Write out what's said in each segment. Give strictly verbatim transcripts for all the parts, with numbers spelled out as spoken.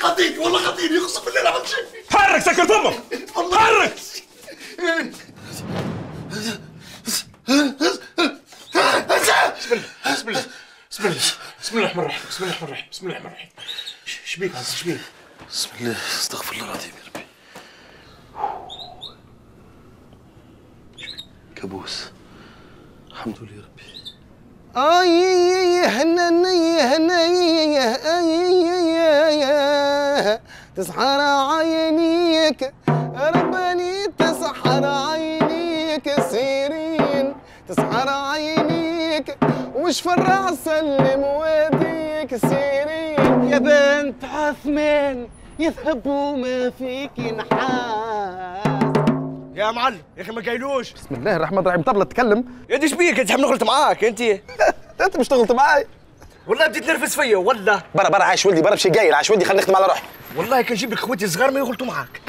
خاطيني والله خاطيني اقسم بالله ما عملت شيء. حرك سكر فمك. حرك. بسم الله بسم الله بسم الله بسم الله الرحمن الرحيم بسم الله الرحمن الرحيم بسم الله الرحمن الرحيم. شبيك هذا شبيك؟ بسم الله استغفر الله العظيم يا ربي. كابوس. الحمد لله يا ربي. اي يا هناني يا هناني يا اي تسحر عينيك رباني تسحر عينيك سيرين تسحر عينيك وش فرع سلم واديك سيرين يا بنت عثمان يذهب وما فيك نحاس يا معلم يا اخي ما قايلوش بسم الله الرحمن الرحيم طبلة تكلم يا دي شبيك انت حملت معاك انت انت مش تغلط معاي والله بديت نرفز فيا والله برا برا عايش ولدي برا مشي قايل عايش ولدي خلينا نخدم على روحي والله كان جيب لك خواتي الصغار ما يغلطوا معاك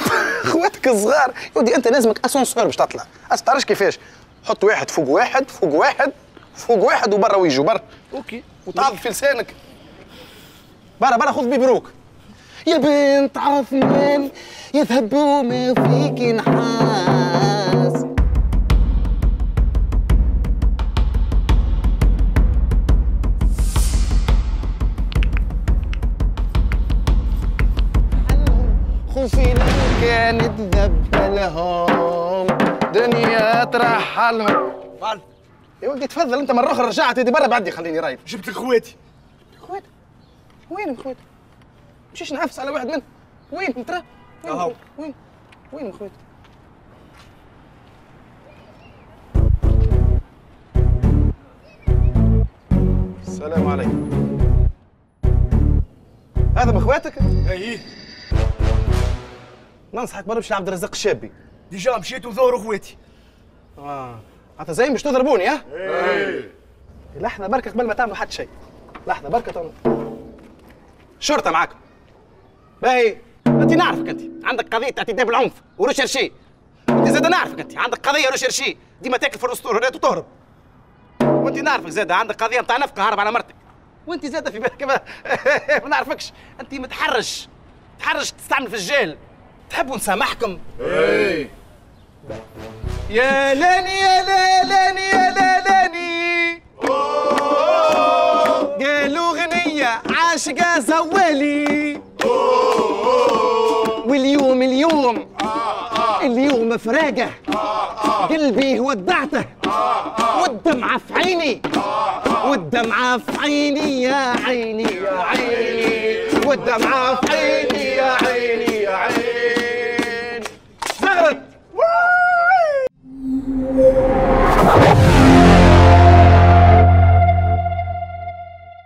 خواتك الصغار يا ودي انت لازمك اسانسور باش تطلع اش تعرفش كيفاش حط واحد فوق واحد فوق واحد فوق واحد وبرا ويجوا برا اوكي وتعب في لسانك برا برا خذ ببروك يا بنت عثمان يذهب وما فيك نحاس خوفي لو كانت ذبة لهم دنيا ترحلهم يا ولدي تفضل انت مرة اخرى رجعت يدي برا بعدي خليني رايد جبت لك خواتي خواتي وين خواتي؟ مشيش نعفس على واحد منهم وين انت وين وين وين خواتي؟ السلام عليكم هذا بخواتك؟ ايه ننصحك برا مشي لعبد الرزاق الشابي ديجا مشيت وظهروا خواتي اه حتى زين باش تضربوني ها؟ ايه لحظة بركة قبل ما تعملوا حتى شيء لحظة بركة تعملوا شرطة معاكم باهي انت نعرفك انت عندك قضية اعتداء بالعنف وروشرشي انت زاد نعرفك انت عندك قضية روشرشي ديما تاكل في الاسطورات وتهرب وانت نعرفك زاد عندك قضية نتاع نفقة هارب على مرتك وانت زاد في بالك ما نعرفكش انت متحرش تحرش تستعمل في الجهل تحبوا نسامحكم؟ ايه يا لاني يا لاني يا لاني قالوا غنية عاشقة زوالي واليوم اليوم اليوم فراقة قلبي ودعته والدمعة في عيني والدمعة في عيني يا عيني يا عيني والدمعة في عيني يا عيني يا عيني